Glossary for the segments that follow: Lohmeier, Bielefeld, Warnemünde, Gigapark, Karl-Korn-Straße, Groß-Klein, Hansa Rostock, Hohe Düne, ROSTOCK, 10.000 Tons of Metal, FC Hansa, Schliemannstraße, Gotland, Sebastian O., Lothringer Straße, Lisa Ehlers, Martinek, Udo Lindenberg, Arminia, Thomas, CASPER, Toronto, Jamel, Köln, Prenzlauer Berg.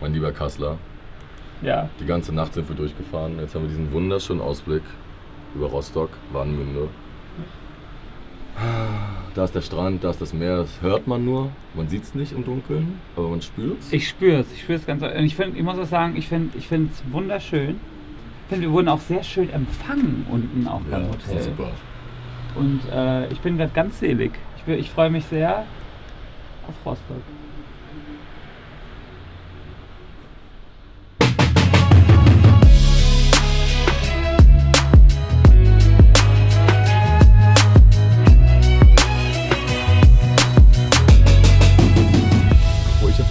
mein lieber Kassler. Ja. Die ganze Nacht sind wir durchgefahren. Jetzt haben wir diesen wunderschönen Ausblick über Rostock, Warnemünde. Da ist der Strand, da ist das Meer, das hört man nur. Man sieht es nicht im Dunkeln, aber man spürt es. Ich spüre es ganz doll. Und ich muss auch sagen, ich finde es wunderschön. Ich finde, wir wurden auch sehr schön empfangen unten auch beim Hotel. Ja, super. Und ich bin gerade ganz selig. Ich freue mich sehr auf Rostock.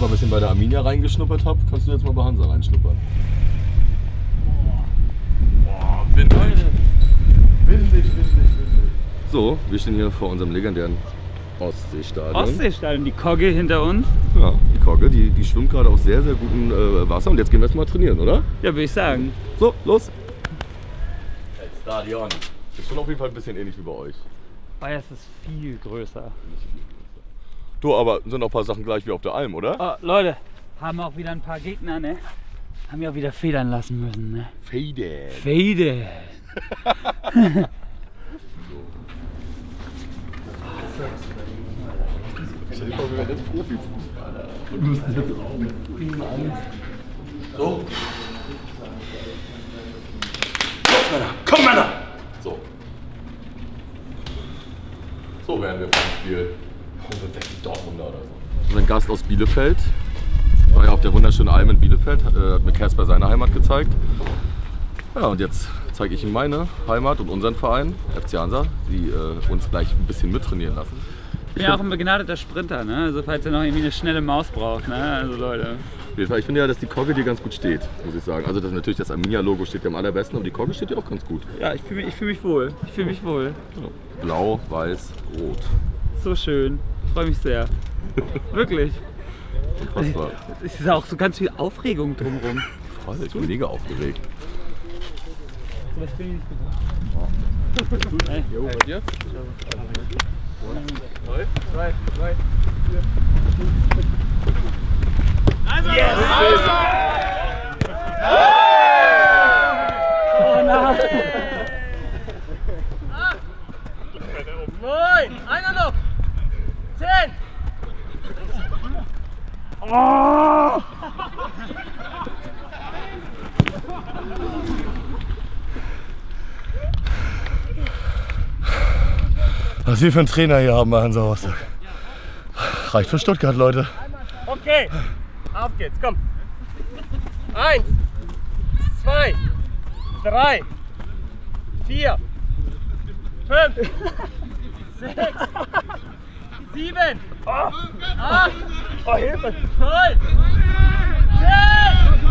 Mal ein bisschen bei der Arminia reingeschnuppert habe, kannst du jetzt mal bei Hansa reinschnuppern. Boah, windig. So, wir stehen hier vor unserem legendären Ostseestadion. Ostseestadion, die Kogge hinter uns. Ja, die Kogge, die schwimmt gerade auf sehr, sehr gutem Wasser und jetzt gehen wir erstmal trainieren, oder? Ja, würde ich sagen. So, los! Das Stadion ist schon auf jeden Fall ein bisschen ähnlich wie bei euch. Weil es ist viel größer. Du, aber sind auch ein paar Sachen gleich wie auf der Alm, oder? Oh, Leute, haben auch wieder ein paar Gegner, ne? Haben ja auch wieder federn lassen müssen, ne? Federn. Federn. Stell dir vor, wir werden jetzt Profifußballer. Und du bist jetzt auch mit riesen Angst. So. Los, Männer. Komm, Männer! So. So werden wir vom Spiel. Dortmunder oder so. Ein Gast aus Bielefeld, war ja auf der wunderschönen Alm in Bielefeld, hat mir Casper seine Heimat gezeigt. Ja, und jetzt zeige ich ihm meine Heimat und unseren Verein, FC Hansa, die uns gleich ein bisschen mittrainieren lassen. Ich bin ja auch ein begnadeter Sprinter, ne? Also falls ihr noch irgendwie eine schnelle Maus braucht, ne? Also Leute. Ich finde ja, dass die Kogge dir ganz gut steht, muss ich sagen. Also das, natürlich das Arminia-Logo steht dir am allerbesten, aber die Kogge steht dir auch ganz gut. Ja, ich fühle mich wohl. Blau, weiß, rot. So schön. Ich freue mich sehr. Wirklich. Unfassbar. Es ist auch so ganz viel Aufregung drumherum. Voll, ich bin mega aufgeregt. So, was bin ich nicht gut. Hey, jo, bei dir? 3, 2, 4. Also! Yes! Oh nein! Einer noch! 10! Oh! Was wir für einen Trainer hier haben bei Hansa Rostock. Reicht für Stuttgart, Leute. Okay, auf geht's, komm. 1, 2, 3, 4, 5, 6, 7! Oh! 8! Oh, Hilfe! 9! 10!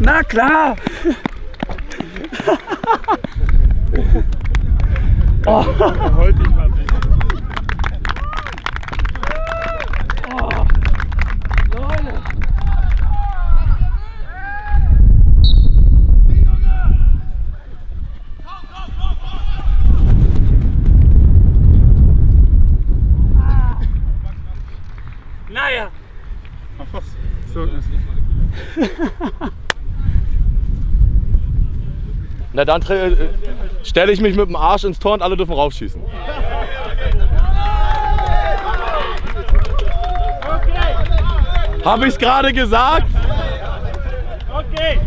Na klar! Oh! Na dann stelle ich mich mit dem Arsch ins Tor und alle dürfen raufschießen. Okay. Habe ich's gerade gesagt? Okay.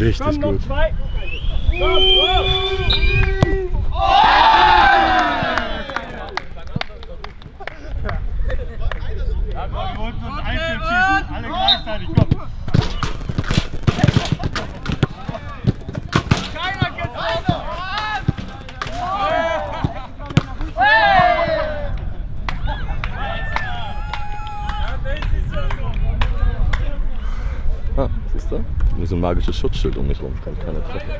Richtig komm, gut. Noch zwei. Oh! Ja, komm, wir wollten uns einzeln schießen, alle gleichzeitig, komm. Keiner geht auf! Ah, siehst du? So ein magisches Schutzschild um mich rum, kann keiner treffen.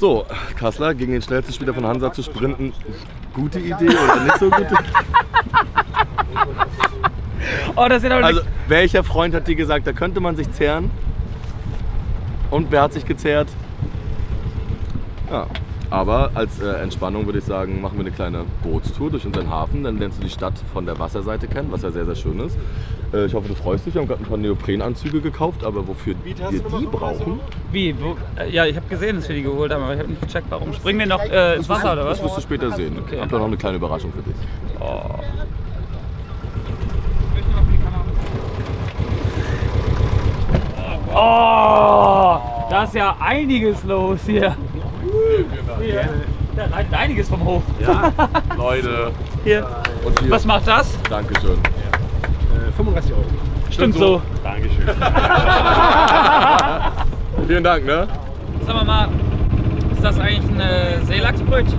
So, Kassler, gegen den schnellsten Spieler von Hansa zu sprinten, gute Idee oder nicht so gute? Oh, das sind aber also, welcher Freund hat dir gesagt, da könnte man sich zehren? Und wer hat sich gezehrt? Ja, aber als Entspannung würde ich sagen, machen wir eine kleine Bootstour durch unseren Hafen. Dann lernst du die Stadt von der Wasserseite kennen, was ja sehr, sehr schön ist. Ich hoffe, du freust dich. Wir haben gerade ein paar Neoprenanzüge gekauft, aber wofür wir die brauchen? Wie? Wo? Ja, ich habe gesehen, dass wir die geholt haben, aber ich habe nicht gecheckt, warum. Springen wir noch ins Wasser oder was? Das wirst du später sehen. Okay. Ich habe da noch eine kleine Überraschung für dich. Oh. Oh, da ist ja einiges los hier. Hier. Da reicht einiges vom Hof. Ja, Leute. Hier. Und hier. Was macht das? Dankeschön. Ja. 35 Euro. Stimmt so. Dankeschön. Vielen Dank, ne? Sag mal, ist das eigentlich ein Seelachsbrötchen?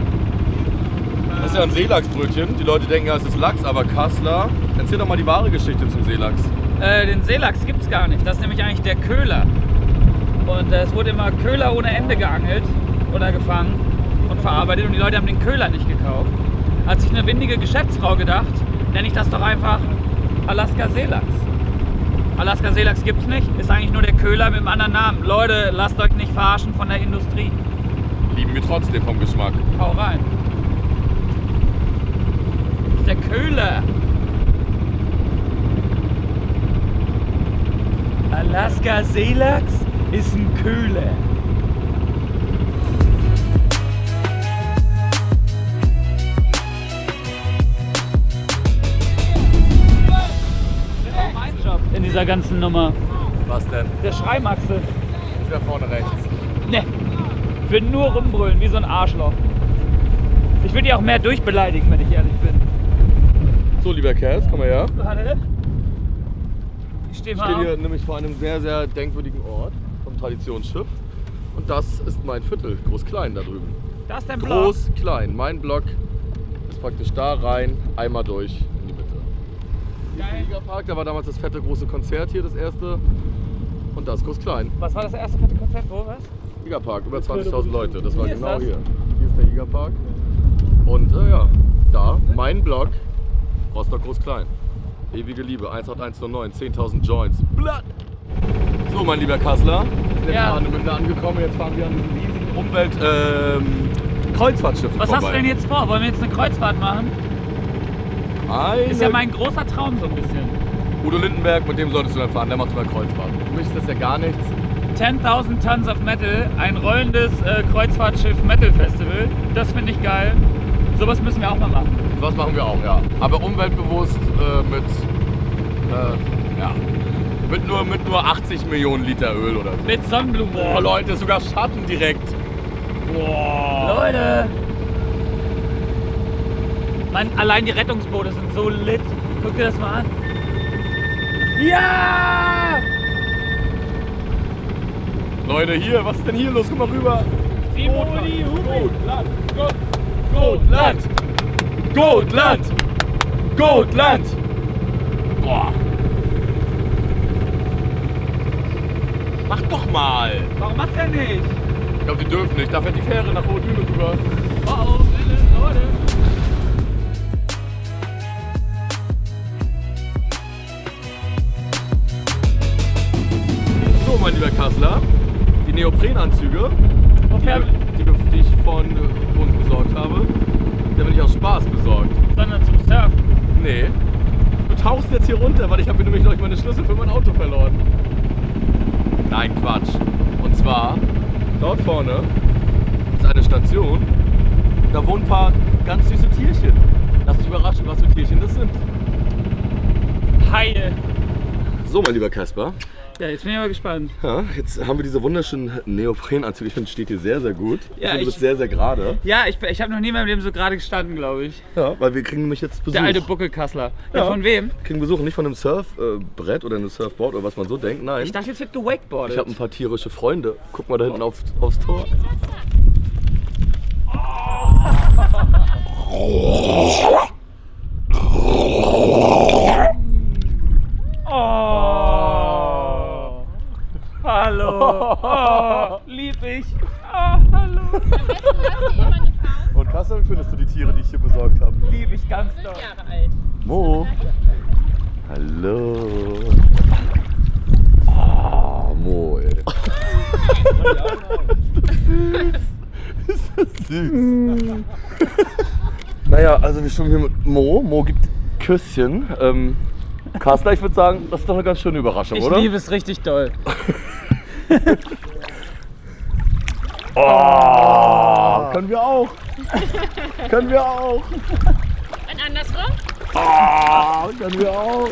Das ist ja ein Seelachsbrötchen. Die Leute denken ja, es ist Lachs, aber Kassler, erzähl doch mal die wahre Geschichte zum Seelachs. Den Seelachs gibt es gar nicht. Das ist nämlich eigentlich der Köhler. Und es wurde immer Köhler ohne Ende geangelt oder gefangen und verarbeitet. Und die Leute haben den Köhler nicht gekauft. Hat sich eine windige Geschäftsfrau gedacht, nenne ich das doch einfach Alaska Seelachs. Alaska Seelachs gibt es nicht. Ist eigentlich nur der Köhler mit einem anderen Namen. Leute, lasst euch nicht verarschen von der Industrie. Lieben wir trotzdem vom Geschmack. Hau rein. Das ist der Köhler. Alaska Seelachs ist ein Köhler. Mein Job in dieser ganzen Nummer. Was denn? Der Schreimaxe. Ist da vorne rechts. Ne. Ich will nur rumbrüllen, wie so ein Arschloch. Ich will die auch mehr durchbeleidigen, wenn ich ehrlich bin. So, lieber Kerl, komm mal her. Hallo. Ich stehe hier nämlich vor einem sehr, sehr denkwürdigen Ort vom Traditionsschiff. Und das ist mein Viertel, Groß-Klein da drüben. Das ist dein Block? Groß-Klein. Mein Block ist praktisch da rein, einmal durch in die Mitte. Hier ist der Gigapark, da war damals das fette große Konzert hier, das erste. Und das ist Groß-Klein. Was war das erste fette Konzert? Wo war's? Gigapark, über 20.000 Leute. Das war genau hier. Hier ist der Gigapark. Und ja, da, mein Block, Rostock Groß-Klein. Ewige Liebe, 18109, 10.000 Joints. Blatt! So, mein lieber Kassler, wir sind da angekommen, jetzt fahren wir an diesem riesigen Umwelt-Kreuzfahrtschiff vorbei. Was hast du denn jetzt vor? Wollen wir jetzt eine Kreuzfahrt machen? Ist ja mein großer Traum so ein bisschen. Udo Lindenberg, mit dem solltest du dann fahren, der macht immer Kreuzfahrten. Für mich ist das ja gar nichts. 10.000 Tons of Metal, ein rollendes Kreuzfahrtschiff Metal Festival. Das finde ich geil. Sowas müssen wir auch mal machen. Sowas machen wir auch, ja. Aber umweltbewusst mit nur 80 Millionen Liter Öl oder so. Mit Sonnenblumen. Boah, Leute, sogar Schatten direkt. Boah. Leute. Mann, allein die Rettungsboote sind so lit. Guck dir das mal an. Ja! Leute, hier, was ist denn hier los? Guck mal rüber. Gotland! Gotland! Gotland! Boah! Mach doch mal! Warum macht er nicht? Ich glaube, die dürfen nicht. Da fährt die Fähre nach Hohe Düne rüber. Oh oh, Leute! So, mein lieber Kassler, die Neoprenanzüge, die ich von uns besorgt habe, da bin ich aus Spaß besorgt. Sondern zum Surfen? Nee. Du tauchst jetzt hier runter, weil ich habe nämlich noch meine Schlüssel für mein Auto verloren. Nein, Quatsch. Und zwar, dort vorne ist eine Station, da wohnen ein paar ganz süße Tierchen. Lass dich überraschen, was für Tierchen das sind. Haie. So, mein lieber Kasper. Ja, jetzt bin ich mal gespannt. Ja, jetzt haben wir diese wunderschönen Neoprenanzüge. Ich finde, es steht hier sehr, sehr gut. Ja, du bist sehr, sehr gerade. Ja, ich habe noch nie in meinem Leben so gerade gestanden, glaube ich. Ja, weil wir kriegen nämlich jetzt Besuch. Der alte Buckelkassler. Ja, von wem? Kriegen Besuch, nicht von einem Surfbrett oder einem Surfboard oder was man so denkt, nein. Ich dachte, jetzt wird gewakeboardet. Ich habe ein paar tierische Freunde. Guck mal da hinten aufs Tor. Hallo! Oh, lieb ich! Oh, hallo! Tiere, die ich hier besorgt habe. Liebe ich ganz doll. 5 Jahre alt. Mo. Hallo. Ah, Mo, ey. Ist das süß. Naja, also wir schwimmen hier mit Mo. Mo gibt Küsschen. Carsten, ich würde sagen, das ist doch eine ganz schöne Überraschung, oder? Ich liebe es richtig doll. Oh, können wir auch. Können wir auch. Und andersrum? Oh, können wir auch.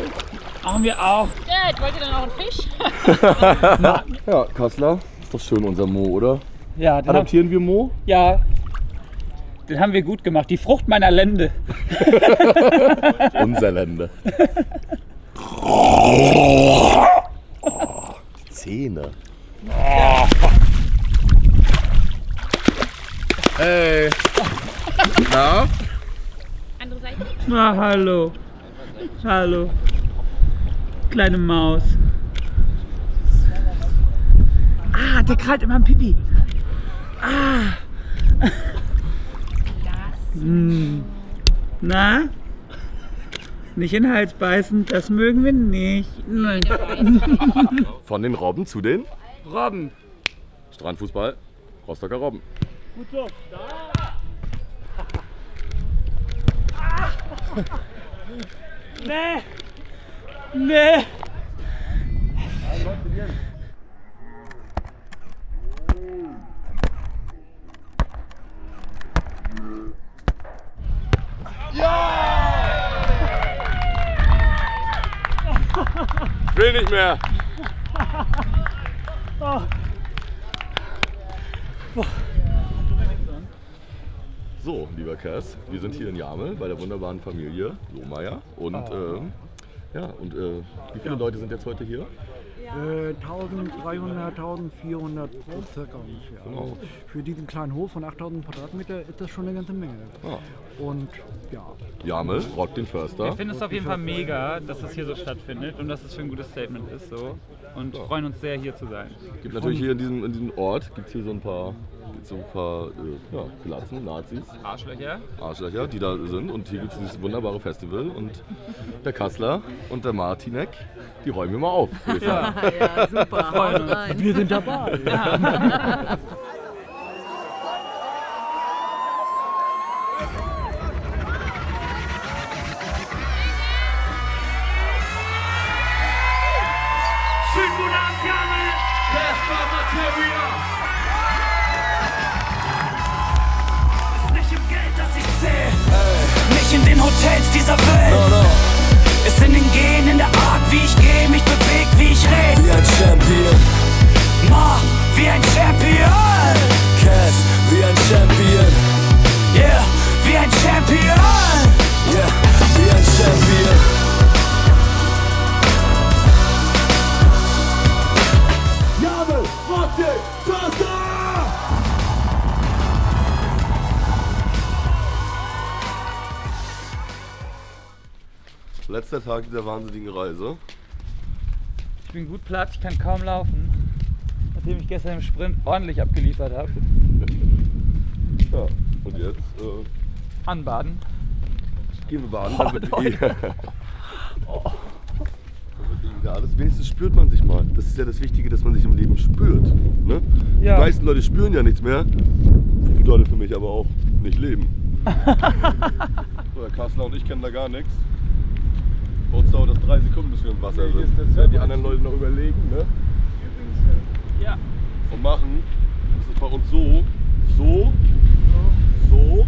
Machen wir auch. Ja, wollt ihr dann auch einen Fisch? Na. Ja, Kassler, ist doch schön unser Mo, oder? Ja. Den adaptieren wir Mo? Ja. Den haben wir gut gemacht. Die Frucht meiner Lende. Unser Lende. Oh, die Zähne. Oh. Hey. Na? Andere Seite? Na, hallo. Hallo. Kleine Maus. Ah, der krallt immer ein Pipi. Ah. Hm. Na? Nicht in den Hals beißen, das mögen wir nicht. Nein. Von den Robben zu den Robben. Strandfußball, Rostocker Robben. Gut so. Nee. Nee. Ja! Ich will nicht mehr. So, lieber Cass, wir sind hier in Jamel bei der wunderbaren Familie Lohmeier und wie viele Leute sind jetzt heute hier? 1300, 1400 circa ungefähr. Genau. Für diesen kleinen Hof von 8000 Quadratmeter ist das schon eine ganze Menge. Ah. Und ja. Jamel, rockt den Förster. Wir finden es auf jeden Fall mega, dass das hier so stattfindet und dass es für ein gutes Statement ist. So. Und freuen uns sehr, hier zu sein. Es gibt natürlich hier in diesem Ort gibt's hier so ein paar Glatzen, Nazis. Arschlöcher, die da sind. Und hier gibt es dieses wunderbare Festival. Und der Kassler und der Martinek, die räumen wir mal auf. Ja, super. Wir sind dabei. Ja. Schönen guten Abend, Jamel. Casper Material. Nicht in den Hotels dieser Welt. No, no. Es sind in den Genen, in der Art, wie ich gehe, mich beweg, wie ich rede. Wie ein Champion. Ma, wie ein Champion. Cass, wie ein Champion. Yeah, wie ein Champion. Yeah, wie ein Champion. Jamel, Rote, Förster! Letzter Tag dieser wahnsinnigen Reise. Ich bin gut platt, ich kann kaum laufen, nachdem ich gestern im Sprint ordentlich abgeliefert habe. Ja, und jetzt? Anbaden. Gehen wir baden, alles. Wenigstens spürt man sich mal. Das ist ja das Wichtige, dass man sich im Leben spürt. Ne? Ja. Die meisten Leute spüren ja nichts mehr. Das bedeutet für mich aber auch nicht leben. So, der Kassler und ich kennen da gar nichts. Bei uns dauert das 3 Sekunden, bis wir im Wasser sind. Das werden die anderen Leute noch überlegen, ne? Ja. Und machen. Das ist bei uns so, so, so, so.